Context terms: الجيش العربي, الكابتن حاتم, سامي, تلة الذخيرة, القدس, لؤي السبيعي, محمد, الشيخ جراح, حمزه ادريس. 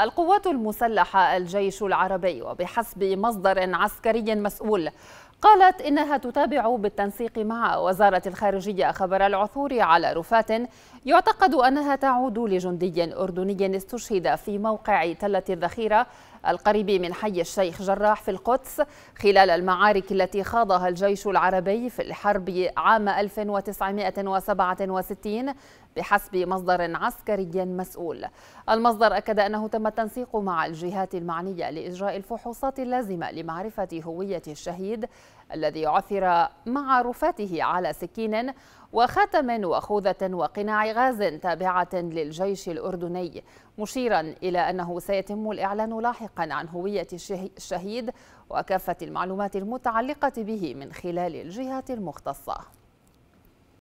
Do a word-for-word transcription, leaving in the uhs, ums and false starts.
القوات المسلحة الجيش العربي وبحسب مصدر عسكري مسؤول قالت إنها تتابع بالتنسيق مع وزارة الخارجية خبر العثور على رفات يعتقد أنها تعود لجندي أردني استشهد في موقع تلة الذخيرة القريب من حي الشيخ جراح في القدس خلال المعارك التي خاضها الجيش العربي في الحرب عام ألف وتسعمئة وسبعة وستين بحسب مصدر عسكري مسؤول. المصدر أكد أنه تم التنسيق مع الجهات المعنية لإجراء الفحوصات اللازمة لمعرفة هوية الشهيد الذي عثر مع رفاته على سكين وخاتم وخوذة وقناع غاز تابعة للجيش الأردني، مشيرا إلى أنه سيتم الإعلان لاحقا عن هوية الشهيد وكافة المعلومات المتعلقة به من خلال الجهات المختصة.